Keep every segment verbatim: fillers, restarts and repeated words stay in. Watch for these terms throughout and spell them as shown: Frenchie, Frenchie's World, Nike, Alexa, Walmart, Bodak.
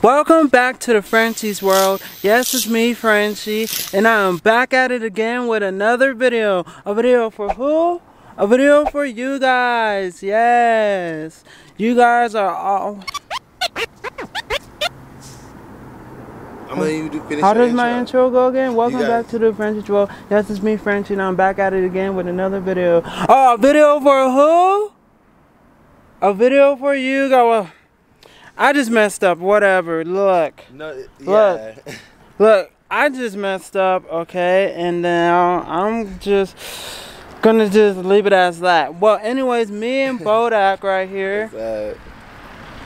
Welcome back to the Frenchie's World. Yes, it's me, Frenchie, and I am back at it again with another video. A video for who? A video for you guys. Yes. You guys are all... I'm you do finish How does intro. my intro go again? Welcome back it. to the Frenchie's World. Yes, it's me, Frenchie, and I'm back at it again with another video. Oh, a video for who? A video for you guys. I just messed up, whatever, look, no, yeah. look, look, I just messed up, okay, and now I'm just gonna just leave it as that. Well, anyways, me and Bodak right here,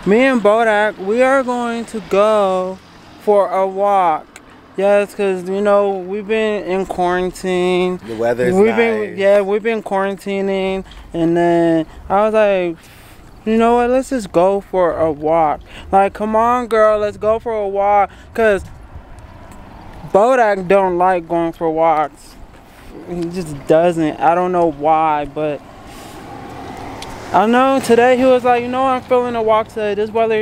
me and Bodak, we are going to go for a walk. Yes, because, you know, we've been in quarantine. The weather's we've nice. Been, yeah, we've been quarantining, and then I was like, you know what, let's just go for a walk. Like, come on, girl, let's go for a walk. Because Bodak don't like going for walks. He just doesn't. I don't know why, but... I know today he was like, you know what, I'm feeling a walk today. This weather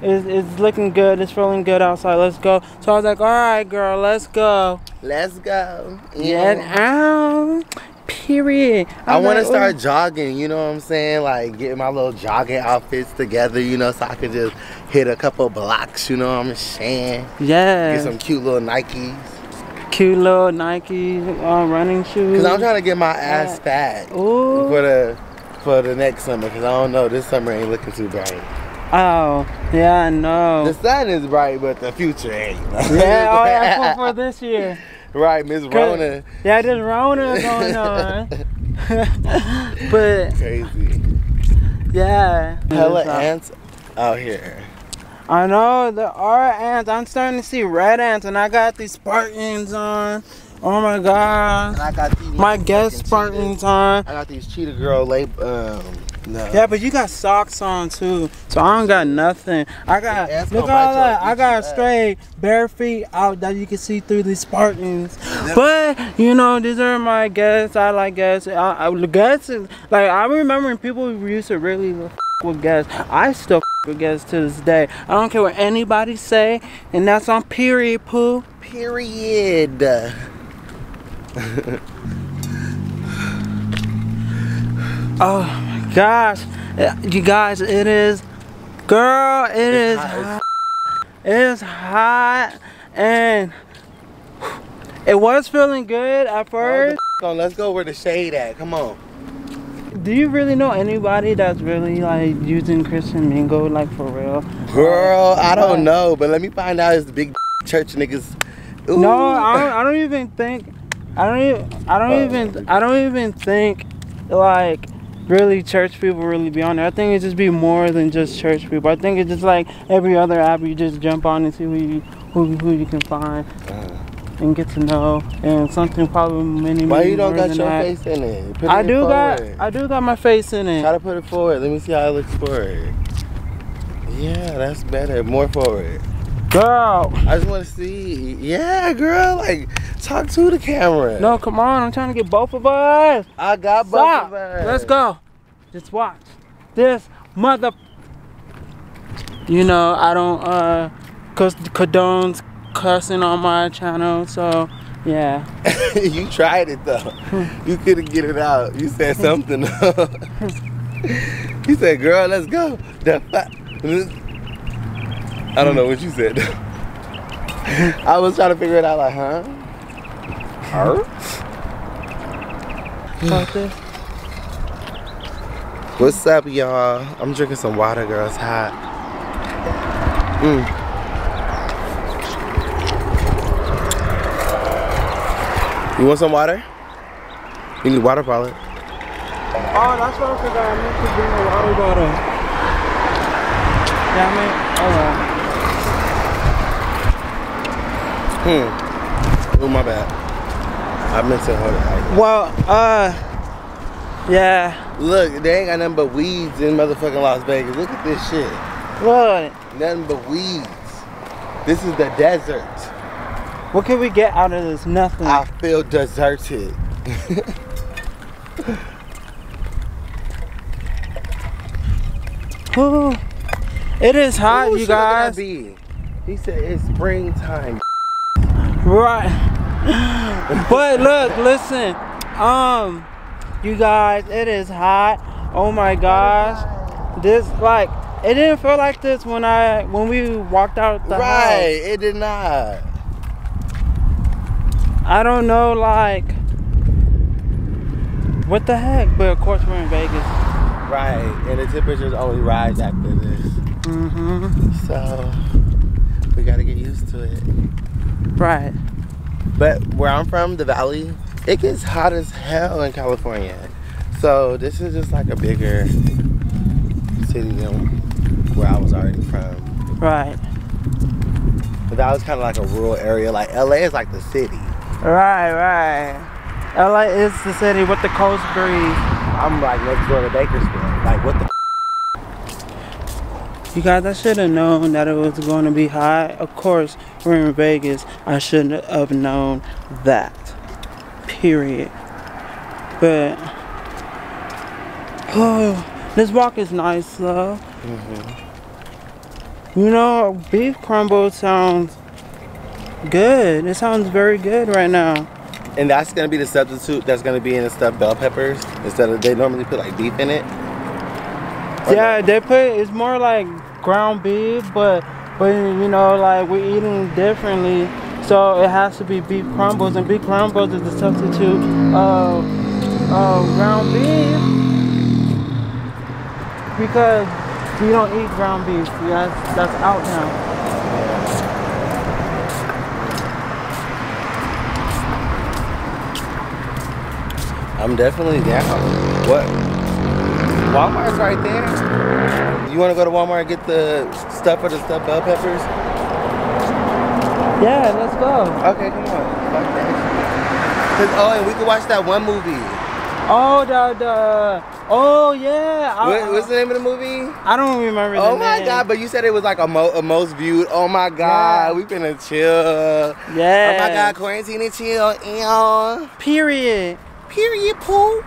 is, is looking good. It's feeling good outside. Let's go. So I was like, all right, girl, let's go. Let's go. Yeah. And out. Period. I'm I want like, to start Ooh. jogging, you know what I'm saying? Like, getting my little jogging outfits together, you know, so I can just hit a couple blocks, you know what I'm saying? Yeah. Get some cute little Nikes. Cute little Nike uh, running shoes. Because I'm trying to get my ass yeah. fat Ooh. for the for the next summer, because I don't know, this summer ain't looking too bright. Oh, yeah, I know. The sun is bright, but the future ain't. Yeah, all that's for this year. Right, Miss Rona. Yeah, this Rona going on. But crazy. Yeah. Hella ants out here. I know there are ants. I'm starting to see red ants, and I got these Spartans on. Oh my God. And I got these my guest Spartans cheetah. on. I got these Cheetah Girl late. Um, No. Yeah, but you got socks on too, so I don't got nothing. I got yeah, look all that. I got straight bare feet out that you can see through these Spartans. But you know, these are my guests. I like guests. I, I guests like I remember people used to really f with guests. I still f with guests to this day. I don't care what anybody say, and that's on period, poo. Period. Oh. Gosh, you guys, it is, girl, it it's is, hot. it is hot, and it was feeling good at first. Oh, let's go where the shade at. Come on. Do you really know anybody that's really like using Christian Mingo, like for real? Girl, I don't know, but let me find out. It's the big church niggas. Ooh. No, I don't, I don't even think. I don't even. I don't oh, even. I don't even think like. really church people really be on there. I think it just be more than just church people. I think it's just like every other app, you just jump on and see who you who, who you can find and get to know, and something probably many Why many you don't got your that. face in it? Put I it do got I do got my face in it. Try to put it forward. Let me see how it looks forward. Yeah, that's better. More forward. Girl, I just want to see. Yeah, girl, like talk to the camera. No, come on, I'm trying to get both of us. I got both Stop. of us. Let's go. Just watch this mother. You know I don't uh, cause condones cussing on my channel, so yeah. You tried it though. You couldn't get it out. You said something. You said, "Girl, let's go." The fuck. I don't know what you said. I was trying to figure it out, like, huh? Her? What's up, y'all? I'm drinking some water, girl. It's hot. Mm. You want some water? You need water, Paula. Oh, that's what I forgot. I meant to bring a water bottle. Yeah, man. All right. Hmm. Oh, my bad. I meant to hold it. Well, uh, yeah. Look, they ain't got nothing but weeds in motherfucking Las Vegas. Look at this shit. What? Nothing but weeds. This is the desert. What can we get out of this? Nothing. I feel deserted. Ooh, it is hot, Ooh, you guys. He said it's springtime. Right. But look, listen. Um, you guys, it is hot. Oh my gosh. This, like, it didn't feel like this when I when we walked out the house. Right, it did not. I don't know, like, what the heck? But of course we're in Vegas. Right, and the temperatures only rise after this. Mm-hmm. So we gotta get used to it. Right. But where I'm from, the valley, it gets hot as hell in California. So this is just like a bigger city than where I was already from. Right. But that was kind of like a rural area. Like L A is like the city. Right, right. L A is the city with the coast breeze. I'm like next door to Bakersfield. Like what the f. You guys, I should have known that it was going to be hot. Of course, we're in Vegas. I shouldn't have known that. Period. But oh, this walk is nice though. Mm-hmm. You know, beef crumble sounds good. It sounds very good right now. And that's gonna be the substitute that's gonna be in the stuffed bell peppers instead of, they normally put like beef in it. Or yeah, no? They put, it's more like ground beef, but but you know, like we're eating differently, so it has to be beef crumbles, and beef crumbles is the substitute of uh, ground beef because we don't eat ground beef. Yeah, that's, that's out now. I'm definitely down. What? Walmart's right there. You want to go to Walmart and get the stuff for the stuffed bell peppers? Yeah, let's go. Okay, come on. Fuck that. Cause, oh, and we can watch that one movie. Oh, the, the, oh yeah. I, what, what's the name of the movie? I don't remember the name. Oh my God, but you said it was like a, mo a most viewed. Oh my God, yeah. We finna chill. Yeah. Oh my God, quarantine and chill. Ew. Period. Period, poo.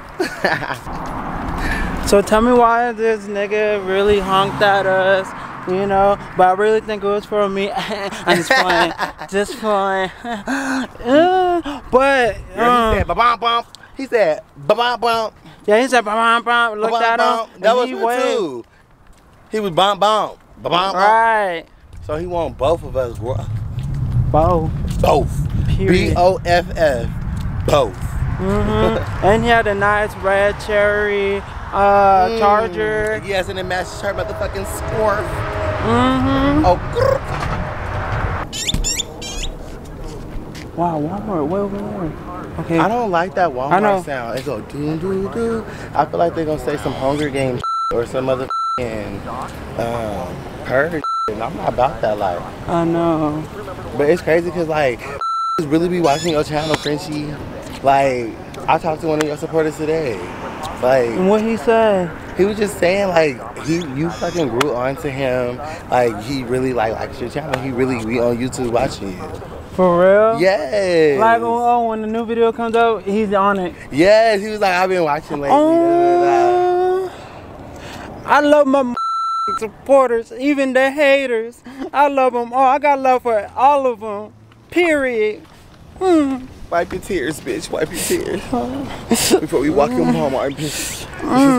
So tell me why this nigga really honked at us, you know, but I really think it was for me. I'm just playing. Just playing. uh, but um, yeah, he said ba-bom bump. He said ba-bom bump. Yeah, he said ba-bom bump. Looked ba-bom, at him. Bump. That was me too. He was bomb bomb. Ba-bom bump. Right. So he won both of us, bro. Both. Both. Period. B O F F. Both. Mm-hmm. And he had a nice red cherry uh, mm. charger. Yes, and it matched her motherfucking scarf. Mm-hmm. Oh. Grr. Wow, Walmart. Wait, wait, wait. Okay. I don't like that Walmart sound. It go doo doo doo. I feel like they're gonna say some Hunger Games or some other um purge. And I'm not about that life. I know. But it's crazy because like, really be watching your channel, Frenchie. Like, I talked to one of your supporters today. Like, and what he said? He was just saying, like, he you fucking grew onto him. Like, he really, like, likes your channel. He really be on YouTube watching you. For real? Yes. Like, oh, when the new video comes out, he's on it. Yes, he was like, I've been watching lately. Uh, I love my supporters, even the haters. I love them all. I got love for all of them. Period. Hmm. Wipe your tears, bitch. Wipe your tears. Before we walk in Walmart, bitch. This is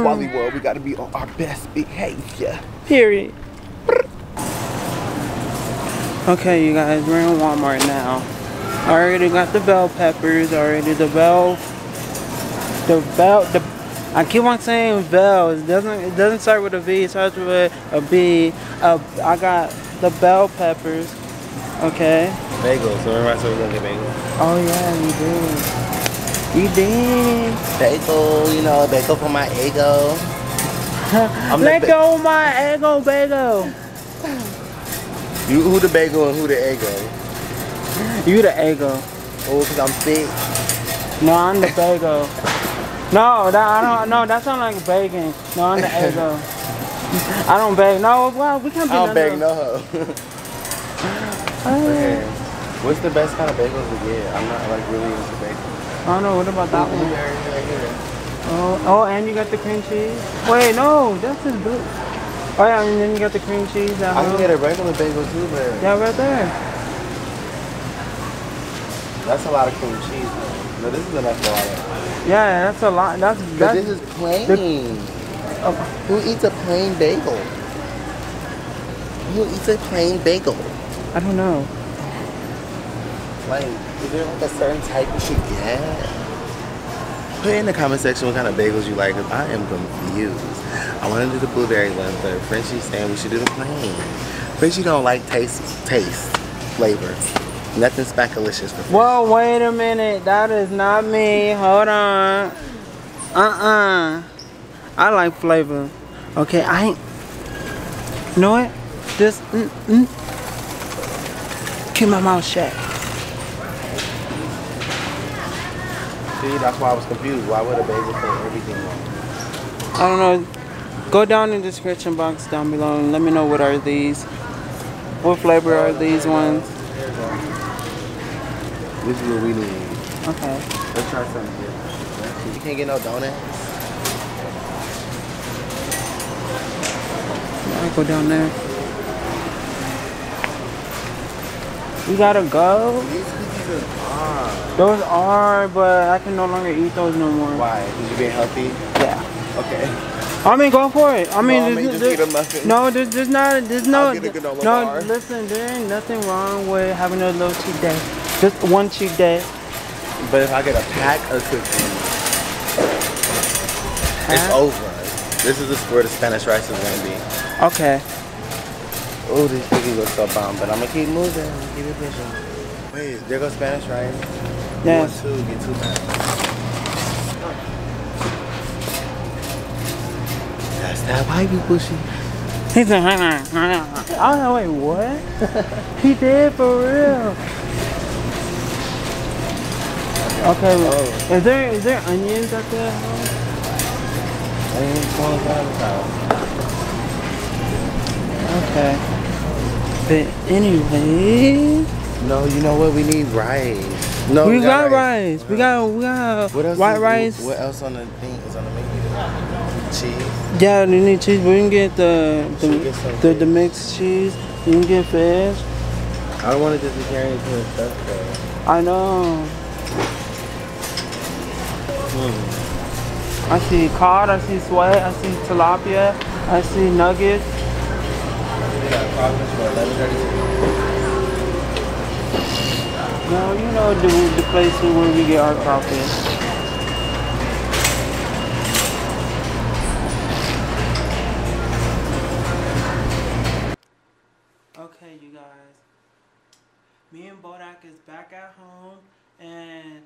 Wally World. We gotta be on our best behavior. Period. Okay, you guys, we're in Walmart now. I already got the bell peppers. Already the bell, the bell. The I keep on saying bell. It doesn't. It doesn't start with a V. It starts with a B. Uh, I got the bell peppers. Okay. Bagels. So remember, so we're gonna get bagels. Oh yeah, we did. We did. Bagel, you know, bagel for my ego. Let go of my ego, bagel. You who the bagel and who the ego? You the ego. Oh, cause I'm sick. No, I'm the bagel. No, that I don't. No, that sounds like begging. No, I'm the ego. I don't beg. No, well, we can't be. I don't beg no hoe. Okay. What's the best kind of bagels to get? I'm not like really into bagels. I don't know, what about that one? Right here. Oh, oh, and you got the cream cheese? Wait, no, that's his boot. Oh yeah, and then you got the cream cheese at home. I can get a regular bagel too, but... Yeah, right there. That's a lot of cream cheese, though. No, this is enough water. Yeah, that's a lot. That's, that's this is plain. The, oh. Who eats a plain bagel? Who eats a plain bagel? I don't know. Like, is there like a certain type you should get? Put in the comment section what kind of bagels you like, because I am confused. I want to do the blueberry one, but Frenchie's saying we should do the plain. Frenchie don't like taste, taste, flavor. Nothing spackalicious for Frenchie. Whoa, wait a minute. That is not me. Hold on. Uh-uh. I like flavor. Okay, I ain't... You know what? Just... Mm, mm. Keep my mouth shut. See, that's why I was confused. Why would a bagel put everything on? I don't know. Go down in the description box down below and let me know what are these. What flavor are these ones? This is what we need. Okay. Let's try something different. You can't get no donut? I'll go down there. We gotta go? Those are, but I can no longer eat those no more. Why? Because you're being healthy? Yeah. Okay. I mean, go for it. I mean, no, there's, there's, just there's, eat a no there's, there's not, there's no, no, bar. Listen, there ain't nothing wrong with having a little cheat day. Just one cheat day. But if I get a pack of cookies, pack? It's over. This is the square the Spanish rice is going to be. Okay. Oh, these cookies look so bomb, but I'm going to keep moving. Keep it pushing. Wait, there goes Spanish rice. Yeah. One, two, get two times. That's that white people shit. He said, I was like, wait, what? He did for real. Okay, oh. is there is there onions up there? Onions on the top. Okay. But anyway. No, you know what? We need rice. No, we, we got, got rice. rice. We got we got what else white we, rice. What else on the thing is on the menu? Cheese. Yeah, we need cheese. We can get the the the, the mixed cheese. We can get fish. I don't want to just be carrying this stuff though. I know. Mm. I see cod. I see sweat. I see tilapia. I see nuggets. We got crawfish for eleven thirty. No, you know the, the place where we get our crawfish. Okay, you guys. Me and Bodak is back at home, and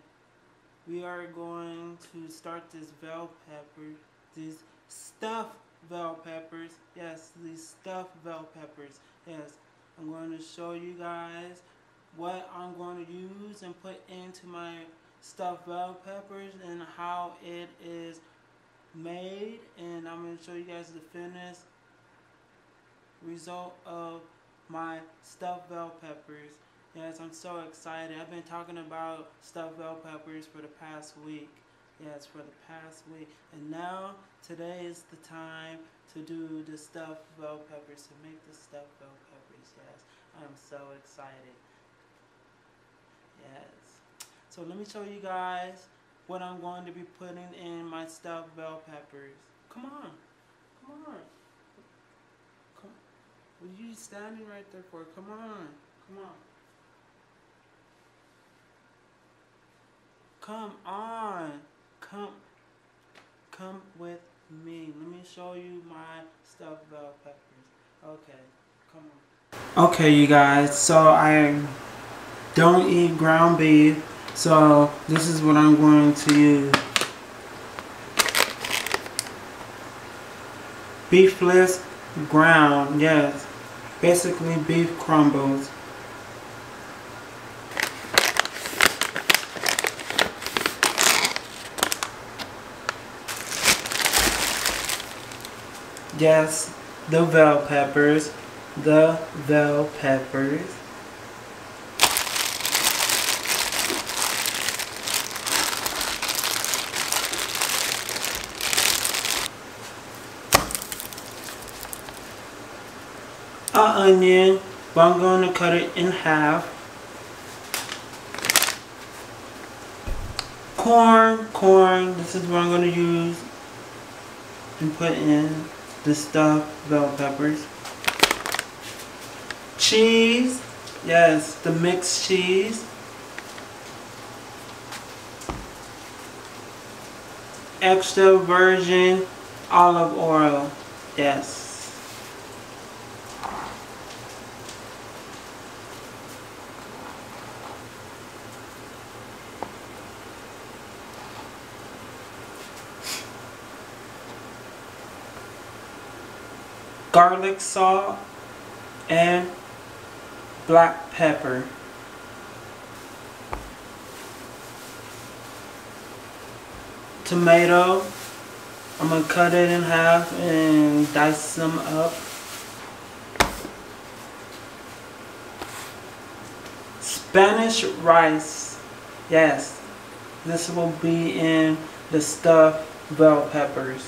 we are going to start this bell pepper, these stuffed bell peppers. Yes, these stuffed bell peppers. Yes, I'm going to show you guys what I'm going to use and put into my stuffed bell peppers and how it is made, and I'm going to show you guys the finished result of my stuffed bell peppers. Yes, I'm so excited. I've been talking about stuffed bell peppers for the past week. Yes, for the past week, and now today is the time to do the stuffed bell peppers, to make the stuffed bell peppers. Yes, I'm so excited. Yes. So let me show you guys what I'm going to be putting in my stuffed bell peppers. Come on. Come on. Come. What are you standing right there for? Come on. Come on. Come on. Come. Come with me. Let me show you my stuffed bell peppers. Okay. Come on. Okay, you guys. So I'm... don't eat ground beef, so this is what I'm going to use. Beefless ground, yes. Basically beef crumbles. Yes, the bell peppers, the bell peppers. an onion, but I'm going to cut it in half. Corn, corn, this is what I'm going to use and put in the stuffed bell peppers. Cheese, yes, the mixed cheese. Extra virgin olive oil, yes. Garlic salt and black pepper. Tomato, I'm going to cut it in half and dice them up. Spanish rice, yes, this will be in the stuffed bell peppers.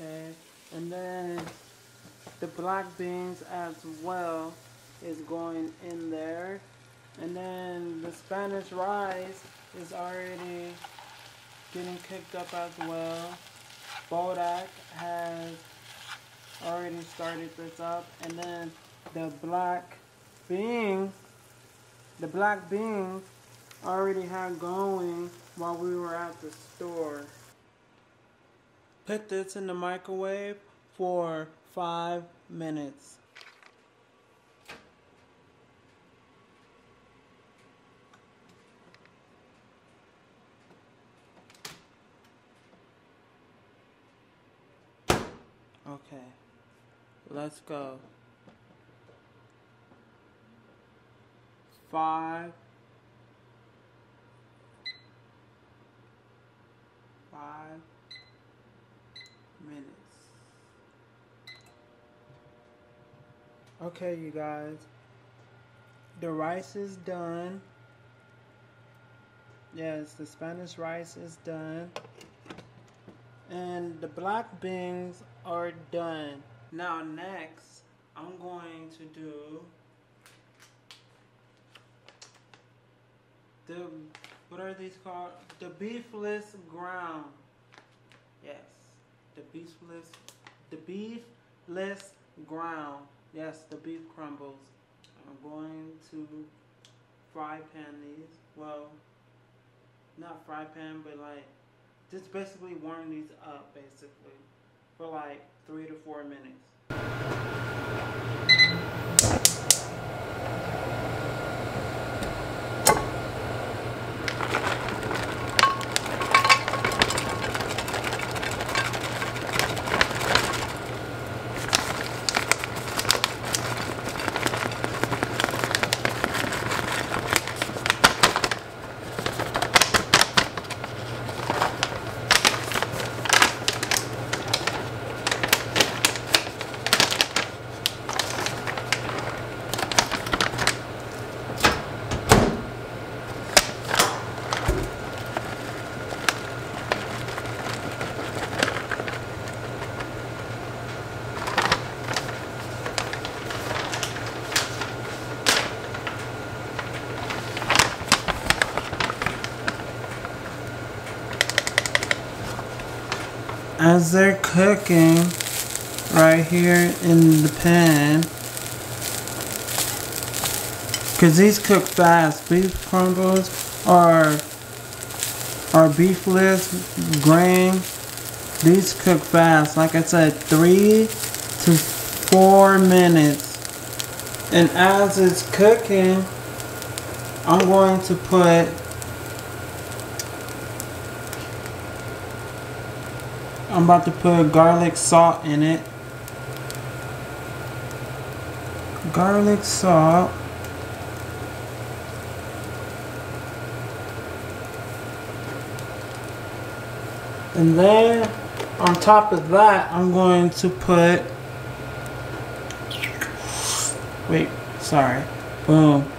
Okay, and then the black beans as well is going in there. And then the Spanish rice is already getting cooked up as well. Bodak has already started this up. And then the black beans, the black beans already had going while we were at the store. Put this in the microwave for five minutes. Okay, let's go. Five. Five. Minutes. Okay, you guys, the rice is done. Yes, the Spanish rice is done and the black beans are done. Now next I'm going to do the, what are these called, the beefless ground. Yes, the beefless, the beefless ground. Yes, the beef crumbles. I'm going to fry pan these. Well, not fry pan, but like, just basically warm these up, basically. for like three to four minutes. As they're cooking right here in the pan, because these cook fast. Beef crumbles are are beefless grain. These cook fast, like I said, three to four minutes. And as it's cooking, I'm going to put I'm about to put garlic salt in it. Garlic salt. And then on top of that, I'm going to put, wait, sorry, boom.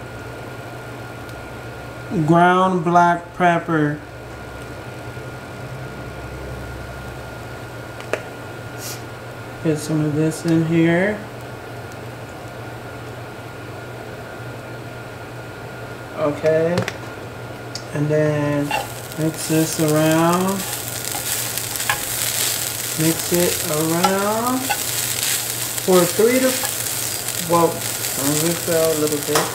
ground black pepper. Get some of this in here. Okay. And then mix this around. Mix it around for three to, well, mix it out a little bit.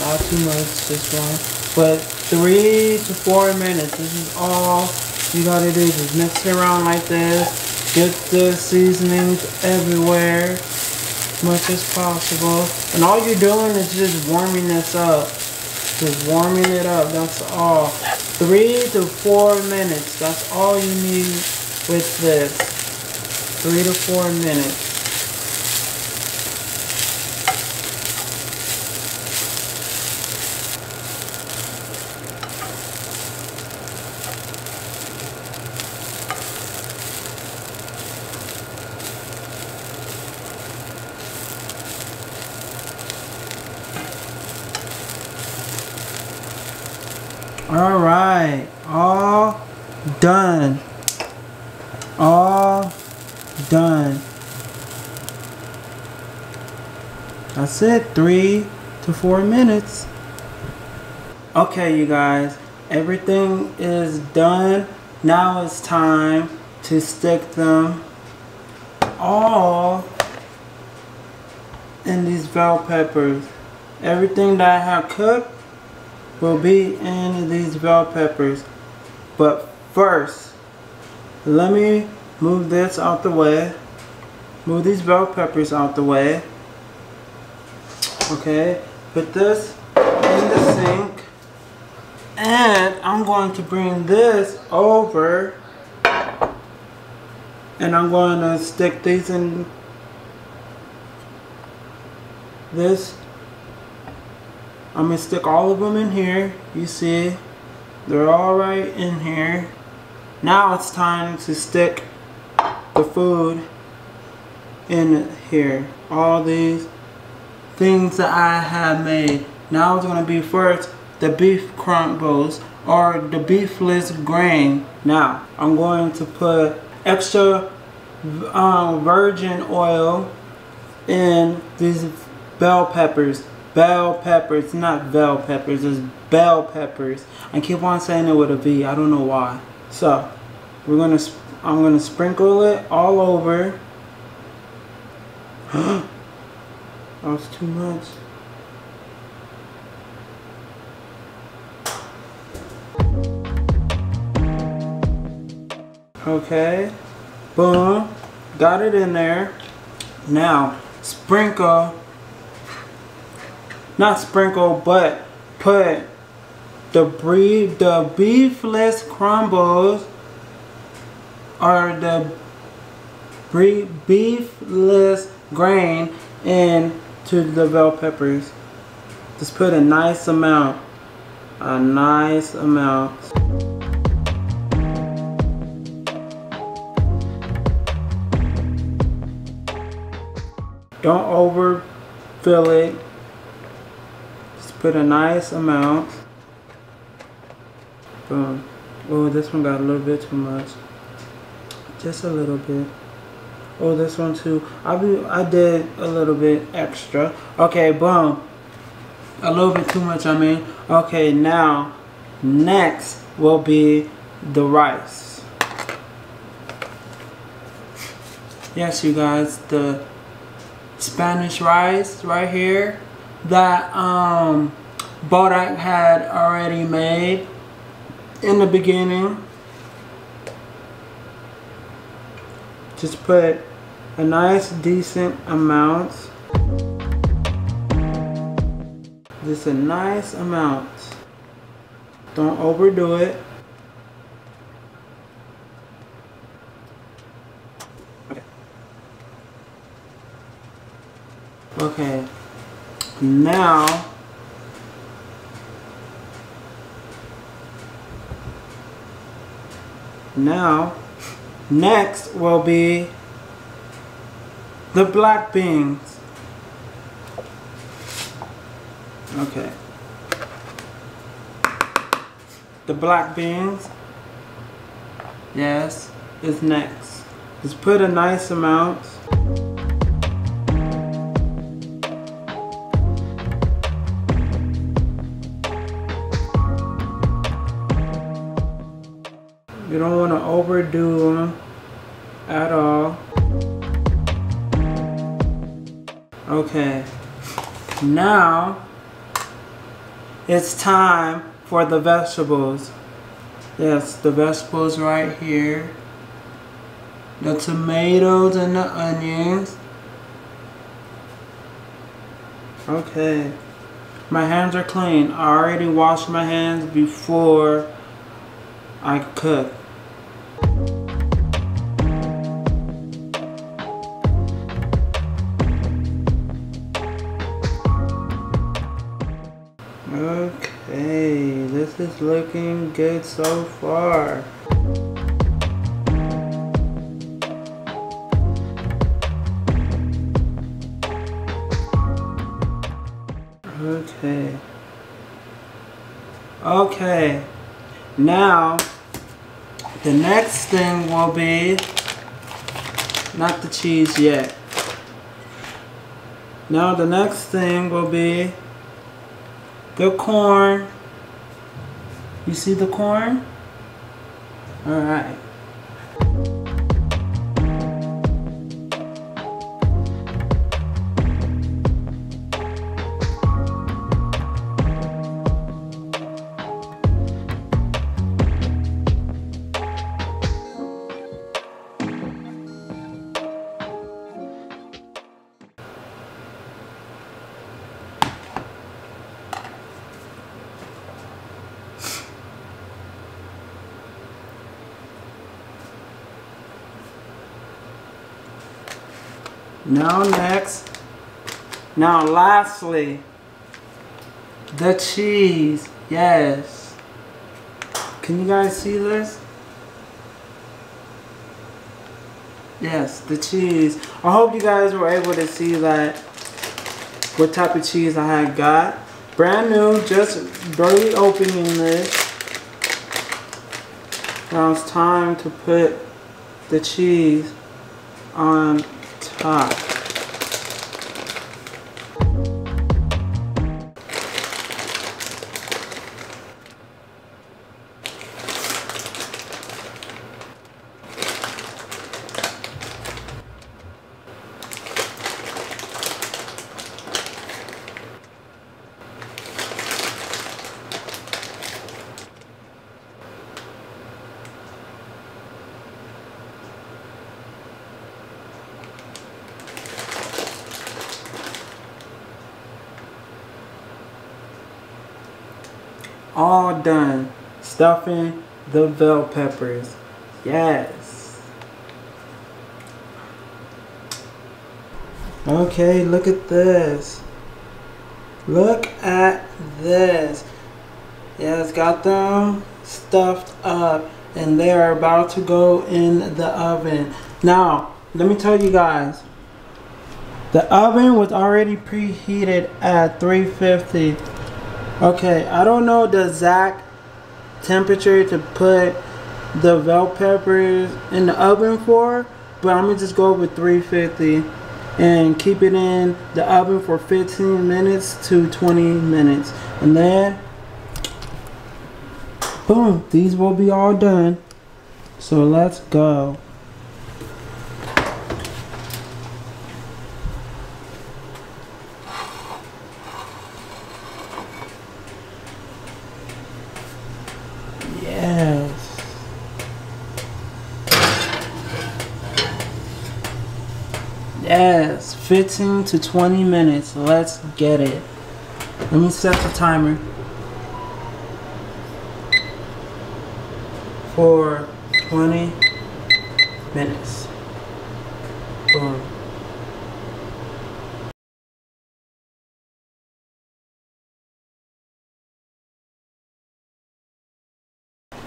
Not too much, just one. But three to four minutes. This is all you gotta do. Just mix it around like this. Get the seasonings everywhere as much as possible. And all you're doing is just warming this up. Just warming it up, that's all. Three to four minutes, that's all you need with this. Three to four minutes. All right, all done, all done. That's it, three to four minutes. Okay, you guys, everything is done. Now it's time to stick them all in these bell peppers. Everything that I have cooked will be in these bell peppers. But first, let me move this out the way. Move these bell peppers out the way. Okay, put this in the sink. And I'm going to bring this over. And I'm going to stick these in this. I'm going to stick all of them in here. You see, they're all right in here. Now it's time to stick the food in here. All these things that I have made. Now it's going to be first the beef crumbles or the beefless grain. Now I'm going to put extra um, virgin oil in these bell peppers. Bell peppers, not bell peppers, it's bell peppers. I keep on saying it with a V, I don't know why. So, we're gonna, I'm gonna sprinkle it all over. That was too much. Okay, boom. Got it in there. Now sprinkle, not sprinkle, but put the beef, the beefless crumbles or the beefless grain into the bell peppers. Just put a nice amount, a nice amount. Don't overfill it. Just put a nice amount. Boom. Oh, this one got a little bit too much. Just a little bit. Oh, this one too. I be, I did a little bit extra. Okay, boom. A little bit too much, I mean. Okay, now, next will be the rice. Yes, you guys, the Spanish rice right here that um, Bodak had already made in the beginning. Just put a nice decent amount. Just a nice amount. Don't overdo it. Okay. Okay. Now Now, next will be the black beans. Okay. The black beans, yes, is next. Just put a nice amount. You don't want to overdo them at all. Okay, now it's time for the vegetables. Yes, the vegetables right here. The tomatoes and the onions. Okay, my hands are clean. I already washed my hands before I cook. Okay, this is looking good so far. Okay. Okay. Now, the next thing will be not the cheese yet. Now the next thing will be the corn. You see the corn? All right. Now next, now lastly, the cheese, yes. Can you guys see this? Yes, the cheese. I hope you guys were able to see that, what type of cheese I had got. Brand new, just barely opening this. Now it's time to put the cheese on top. all done stuffing the bell peppers. Yes. Okay, look at this. Look at this. Yes, got them stuffed up and they are about to go in the oven. Now, let me tell you guys, the oven was already preheated at three fifty. Okay, I don't know the exact temperature to put the bell peppers in the oven for, but I'm gonna just go with three fifty and keep it in the oven for fifteen minutes to twenty minutes, and then boom, these will be all done. So let's go. Yes, fifteen to twenty minutes. Let's get it. Let me set the timer for twenty minutes. Boom.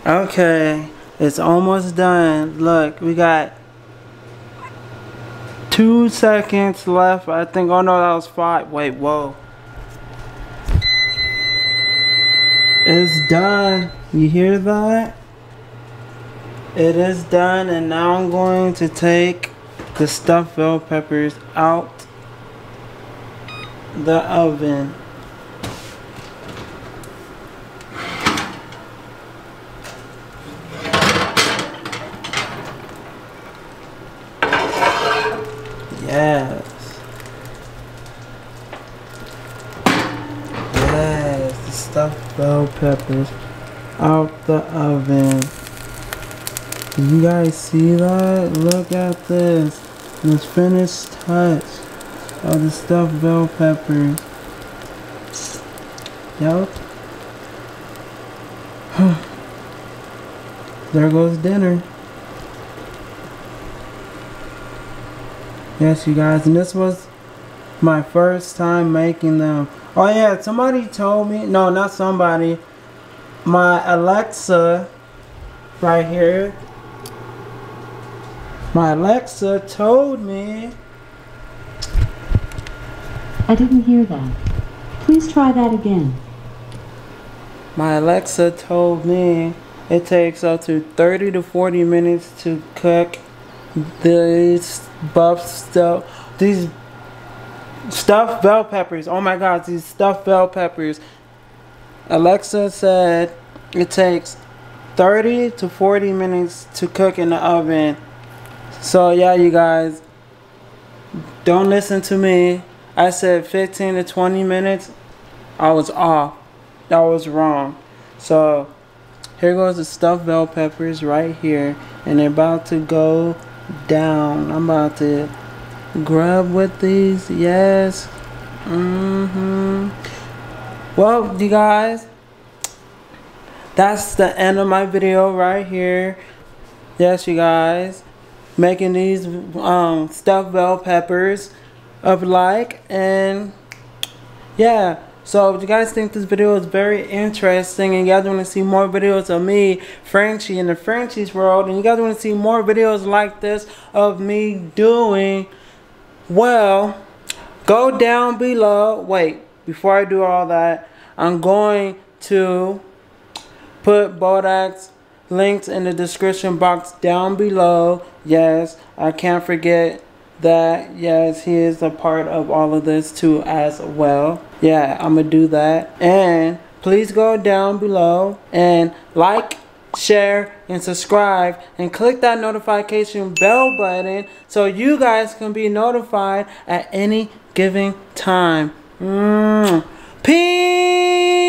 Okay, it's almost done. Look, we got Two seconds left, I think. Oh no, that was five. Wait, whoa. It's done. You hear that? It is done, and now I'm going to take the stuffed bell peppers out the oven. Yes. Yes, the stuffed bell peppers out the oven. Did you guys see that? Look at this. This finished touch of the stuffed bell peppers. Yup. There goes dinner. Yes, you guys, and this was my first time making them. Oh yeah, somebody told me, no, not somebody, my Alexa right here, my Alexa told me. I didn't hear that. Please try that again. My Alexa told me it takes up to thirty to forty minutes to cook these buff stuff, these stuffed bell peppers. Oh my God, these stuffed bell peppers. Alexa said it takes thirty to forty minutes to cook in the oven. So yeah, you guys, don't listen to me. I said fifteen to twenty minutes. I was off. I was wrong. So here goes the stuffed bell peppers right here, and they're about to go down. I'm about to grub with these. Yes. Mm-hmm. Well, you guys, that's the end of my video right here. Yes, you guys, making these um stuffed bell peppers of like, and yeah. So if you guys think this video is very interesting and you guys want to see more videos of me, Frenchie, in the Frenchie's World, and you guys want to see more videos like this of me doing, well, go down below. Wait, before I do all that, I'm going to put Bodak's links in the description box down below. Yes, I can't forget that. Yes, he is a part of all of this too as well. Yeah, I'm gonna do that. And please go down below and like, share, and subscribe, and click that notification bell button so you guys can be notified at any given time. mm. Peace.